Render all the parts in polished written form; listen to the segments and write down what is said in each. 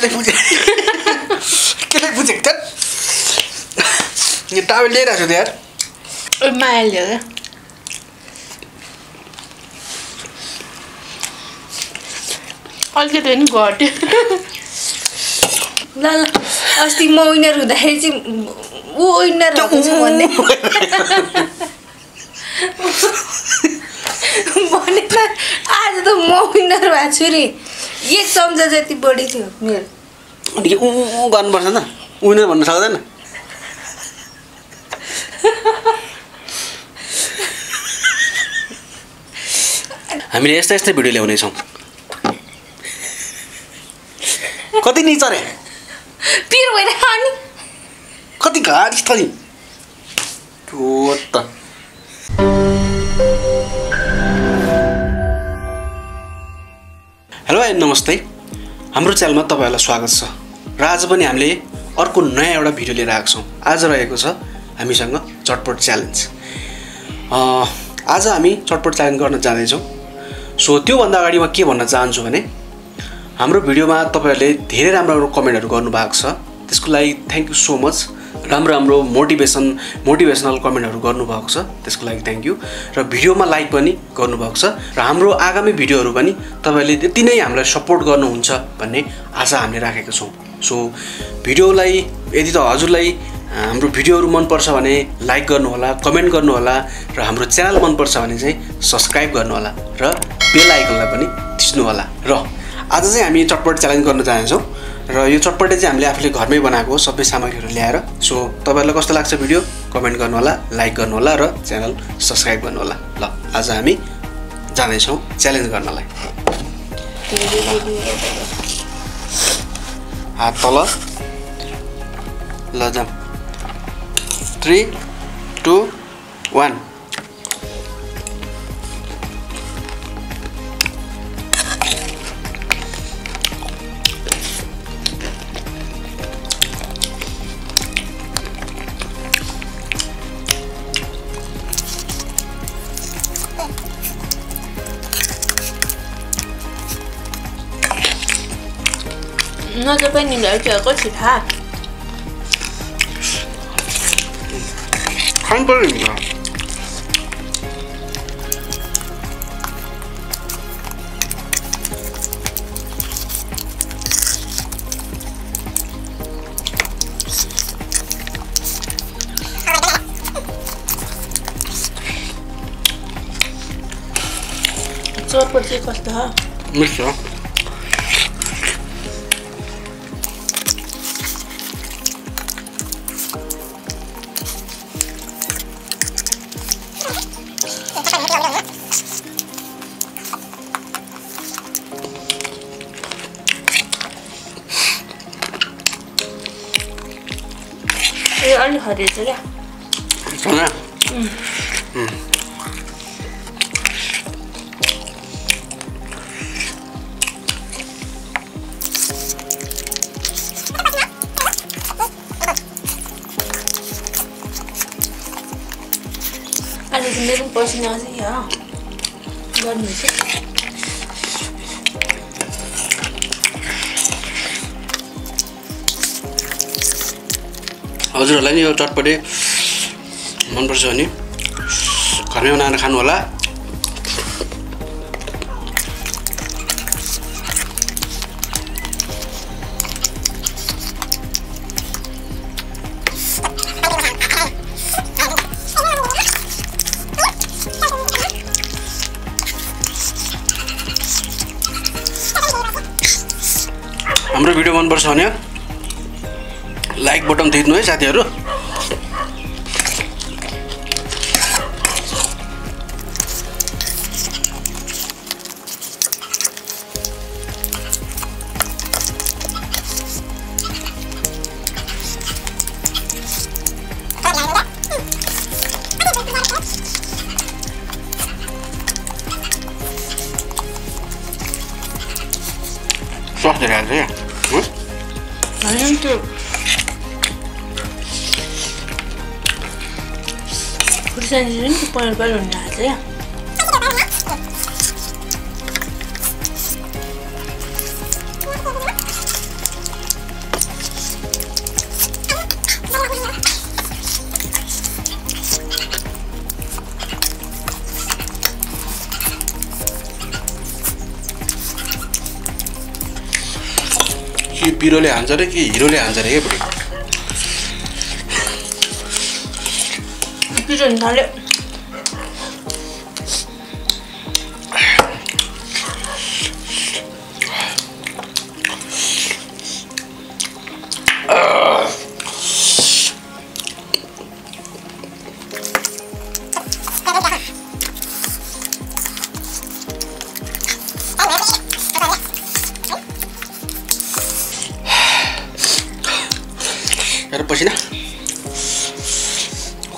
के टावेल ल्याइरहेको छु यार माया ल्याएर अलिकति पनि घट्यो ल ल अस्ति म विनर हुँदाखेरि चाहिँ ऊ विनर हो भन्ने भनेर आज त म विनर भए छु रे एक चम्चा जति बढी थियो मेरो अनि ऊ गर्नुपर्छ न विनर भन्न सक्दैन हामीले यस्ता यस्ता भिडियो ल्याउने छौं कति निचरे पिर भएर अनि कति घाट थली टोट हेलो एन्ड नमस्ते हाम्रो च्यानलमा तपाईहरुलाई स्वागत छ र आज पनि हामीले अर्को नयाँ एउटा भिडियो लिएर आएको छौं आज रहेको छ हामीसँग चटपट च्यालेन्ज आज हामी चटपट च्यालेन्ज गर्न जाँदै छौं सो त्यो भन्दा अगाडि म के भन्न चाहन्छु भने हाम्रो भिडियोमा तपाईहरुले धेरै राम्रो राम्रो कमेन्टहरु गर्नु भएको छ त्यसको लागि थ्यांक यू सो मच राम्रो राम्रो मोटिभेसनल कमेन्टहरु गर्नु भएको छ त्यसको लागि थ्यांक यू र भिडियोमा लाइक पनि गर्नु भएको छ र हाम्रो आगामी भिडियोहरु पनि तपाईहरुले त्यति नै हामीलाई सपोर्ट गर्नुहुन्छ भन्ने आशा हामीले राखेका छौं सो भिडियोलाई यदि त हजुरलाई हाम्रो भिडियोहरु मन पर्छ भने लाइक गर्नु होला कमेन्ट गर्नु होला र हाम्रो च्यानल मन पर्छ भने चाहिँ सब्स्क्राइब गर्नु होला र बेल आइकनलाई पनि थिच्नु होला र आज चाहिँ हामी चटपट च्यालेन्ज गर्न जान्छौं र यो चटपटे चाहिँ हामीले आफूले घरमै बनाएको सबै सामग्रीहरु ल्याएर सो तपाईहरुलाई कस्तो लाग्छ भिडियो कमेन्ट गर्नु होला लाइक गर्नु होला र च्यानल सब्स्क्राइब गर्नु होला ल आज हामी जाँदै छौं च्यालेन्ज गर्नलाई हात तल ल जाम 3 2 1 那这被你了解过其他？看不赢啊！做不这个的？没事。अलि हरियो छ क्या अहिले त मेरो पसिना आउँछ यहाँ गर्नु छ हजुरहरुलाई नि यो चटपटे मन पर्छ अनि घरमै बनाएर खानु होला हाम्रो भिडियो मन पर्छ भने लाइक बटन थिच्नु है साथीहरु सस दिइराछ है हैन त्यो खुर्सानी पनि पर्पल हुन आछ है कि पिरोले हान्छ र कि हिरोले हान्छ रे बुढी पिरो नले यार पसीना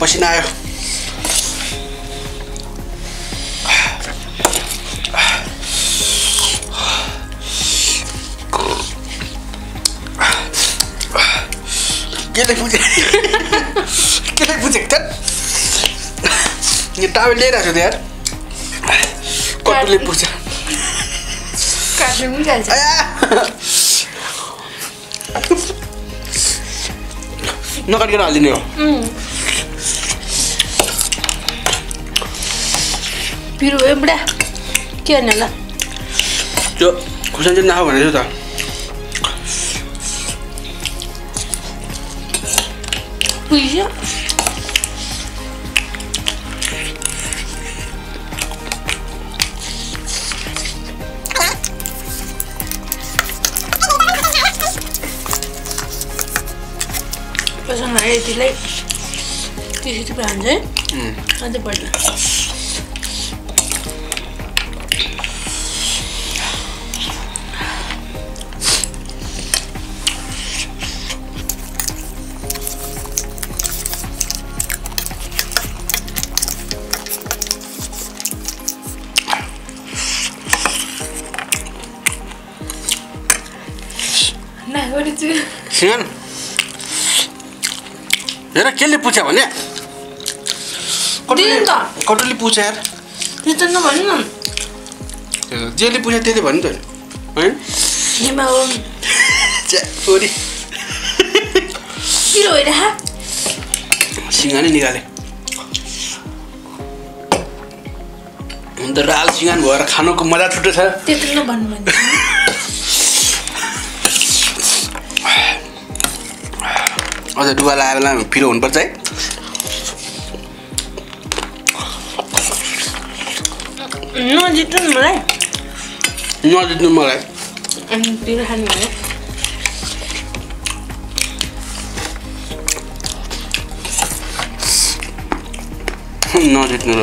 पसीना आयो के ये टावे ले रहा यार कटुले पुछ काट्नु जान्छ नकाट्न हालिदिने हो पिरो एबडा के हैन ल त्यो खुशान चाहिँ नखाऊ भनेको त उयो पसंद आए तिले तिसी त भन्छ है अझ बढ्ला सिंगन यार केले पूछ्या भने कटुले पूछ्या यार त्यस्तो नभन्नु न जेले पूछ्या त्यले भन्नु त हैन निमा हो चोरी पिरो हैन सिंगन निकाले उन त राल सिंगन भएर खानुको मजा छुट्टै छ त्यस्तो नभन्नु भन्छ अझ डुबा लाएर लाम पिरो हुन पर्छ है नजित्नु मलाई अनि पिरो खानु भने नजित्नु र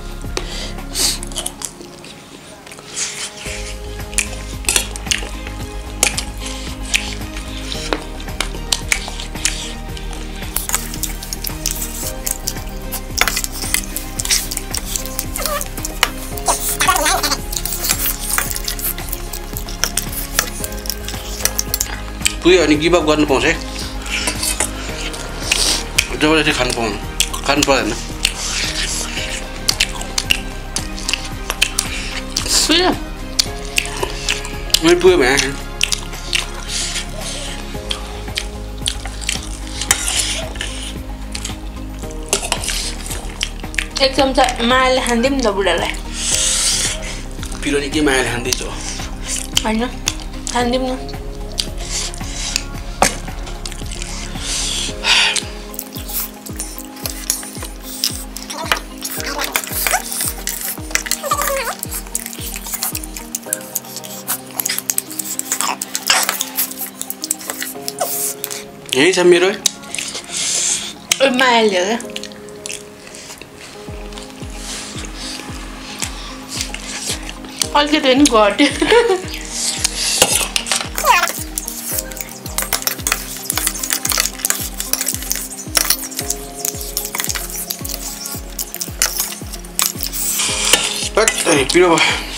पुग्यो अनि गिभ अप गर्न पाउँछ है जबरजस्ती खानु पर्दैन पुग्यो भ्या एक चम्चा मायाले खान्दिउँ नि त बुढालाई पिरो नि के मायाले खान्दैछ हैन खान्दिउँ न यही छ मेरो ए मायाले अलिकति पनि घट्यो। पिरो भयो।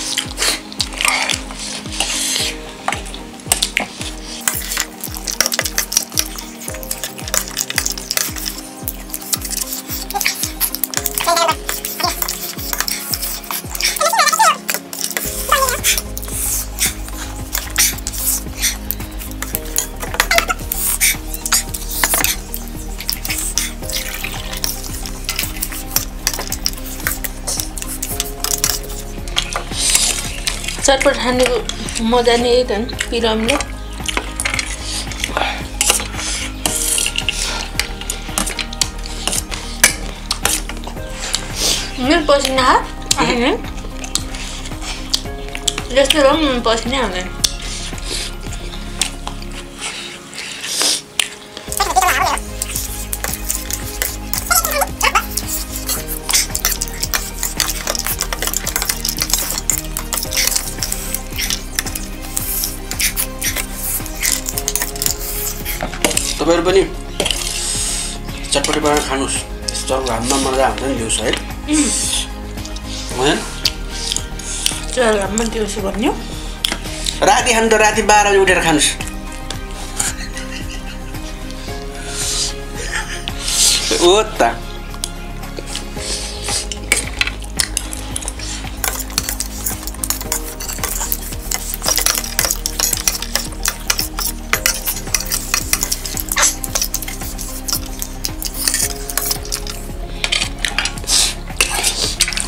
चटपट खाने को मजा नहीं है तन पीराम ने मेरे पास ना है रेस्टोरेंट में पास नहीं आने तपाईहरु पनि चटपटे बनाएर खानुस् यस्तो घाममा मर्दा हुन्छ नि दिउँसो है हैन चल घाममा दिउँसो भन्नु राति खानु त राति 12 बजे उठेर खानुस् ओत्ता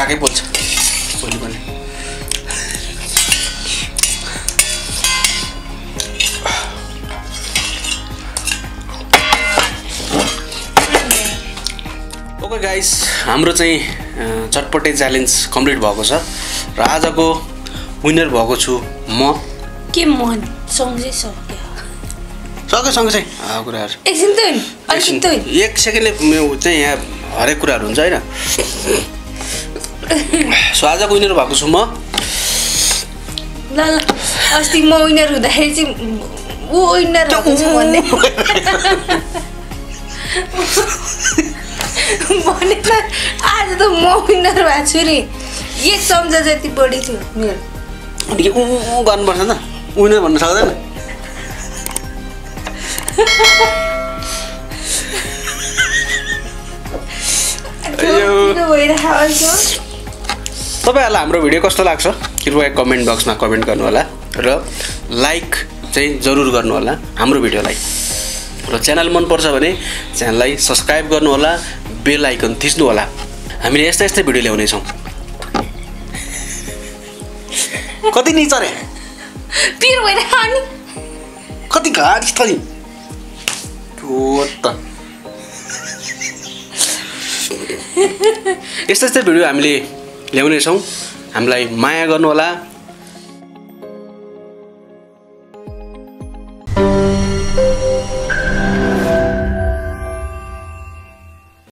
आगे बोलता, बोली बने। ओके गाइस, हाम्रो चाहिँ चटपटे च्यालेन्ज कम्प्लिट भएको छ र आजको विनर भएको छु म। के म सँगै सक्यो? सके सँगै चाहिँ कुराहरु। एकछिन त हैन, एकछिन त हैन। एक सेकेन्डले म चाहिँ यहाँ हरेक कुराहरु हुन्छ हैन। सो आज को विनर भएको छु म। ल अस्ति म विनर हुँदाखेरि चाहिँ उ विनर हो भन्ने भने त आज त म विनर भएको छु नि। एक चम्चा जति बढी थियो मेरो। अनि के उ गर्नु पर्छ त विनर भन्न सक्दैन। यो भइरा हाल्छु। तपाईहरुलाई हाम्रो भिडियो कस्तो लाग्छ कृपया कमेन्ट बक्समा कमेन्ट गर्नु होला र लाइक चाहिँ जरुर गर्नु होला हाम्रो भिडियोलाई र च्यानल मन पर्छ भने च्यानललाई सब्स्क्राइब गर्नु होला बेल आइकन थिच्नु होला हामीले यस्ता यस्ता भिडियो ल्याउने छौं कति नि चरे पिर भएर अनि कति घाट थरी टोट यस्ता यस्ता भिडियो हामीले ल्याउने छौं हामीलाई माया गर्नु होला।